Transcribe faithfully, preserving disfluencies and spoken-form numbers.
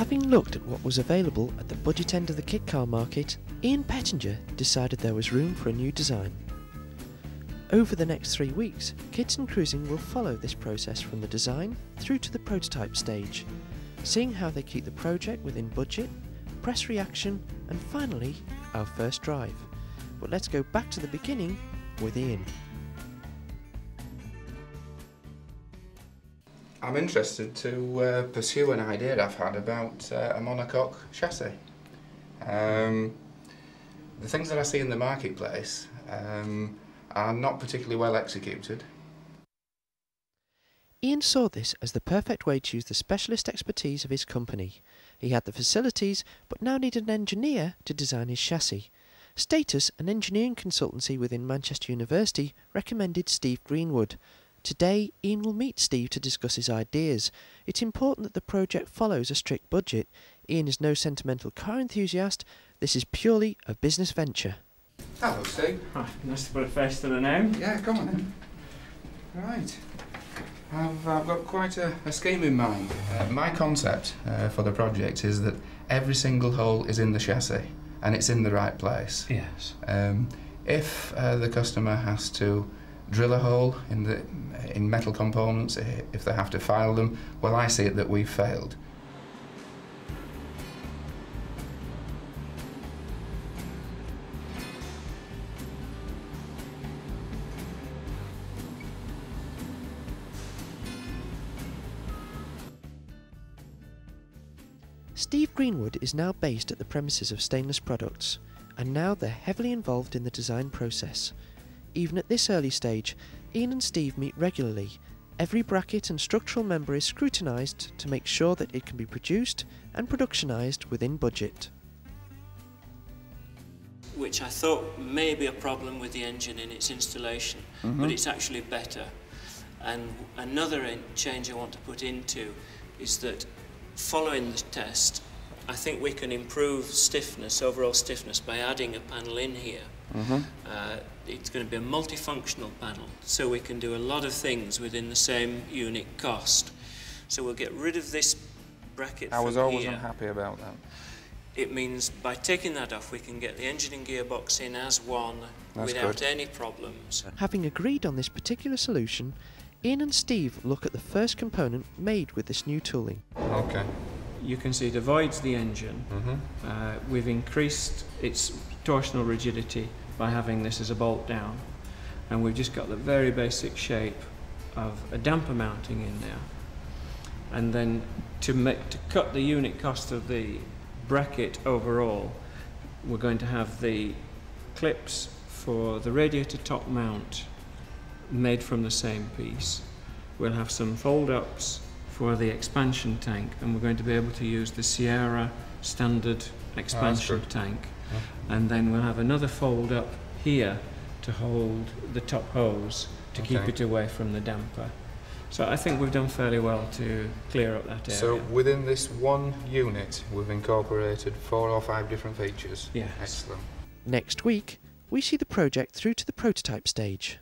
Having looked at what was available at the budget end of the kit car market, Ian Pettinger decided there was room for a new design. Over the next three weeks, Kits and Cruising will follow this process from the design through to the prototype stage, seeing how they keep the project within budget, press reaction and finally our first drive. But let's go back to the beginning with Ian. I'm interested to uh, pursue an idea I've had about uh, a monocoque chassis. Um, the things that I see in the marketplace um, are not particularly well executed. Ian saw this as the perfect way to use the specialist expertise of his company. He had the facilities but now needed an engineer to design his chassis. Status, an engineering consultancy within Manchester University, recommended Steve Greenwood. Today, Ian will meet Steve to discuss his ideas. It's important that the project follows a strict budget. Ian is no sentimental car enthusiast. This is purely a business venture. Hello, Steve. Oh, nice to put a face to the name. Yeah, come on then. Right. I've, I've got quite a, a scheme in mind. Uh, my concept uh, for the project is that every single hole is in the chassis and it's in the right place. Yes. Um, if uh, the customer has to drill a hole in the in metal components, if they have to file them, well, I see it that we've failed. Steve Greenwood is now based at the premises of Stainless Products, and now they're heavily involved in the design process. Even at this early stage, Ian and Steve meet regularly. Every bracket and structural member is scrutinised to make sure that it can be produced and productionised within budget. Which I thought may be a problem with the engine in its installation, mm-hmm. but it's actually better. And another change I want to put into is that following the test, I think we can improve stiffness, overall stiffness, by adding a panel in here. Mm-hmm. uh, it's going to be a multifunctional panel, so we can do a lot of things within the same unit cost. So we'll get rid of this bracket. I was always here. Unhappy about that. It means by taking that off, we can get the engine and gearbox in as one. That's without good. Any problems. Having agreed on this particular solution, Ian and Steve look at the first component made with this new tooling. Okay. You can see it avoids the engine. Mm-hmm. uh, we've increased its torsional rigidity by having this as a bolt down, and we've just got the very basic shape of a damper mounting in there. And then to make to cut the unit cost of the bracket overall, we're going to have the clips for the radiator top mount made from the same piece. We'll have some fold-ups for the expansion tank, and we're going to be able to use the Sierra standard expansion oh, tank. Yeah. And then we'll have another fold up here to hold the top hose to okay. keep it away from the damper. So I think we've done fairly well to clear up that area. So within this one unit we've incorporated four or five different features. Yes. Excellent. Next week we see the project through to the prototype stage.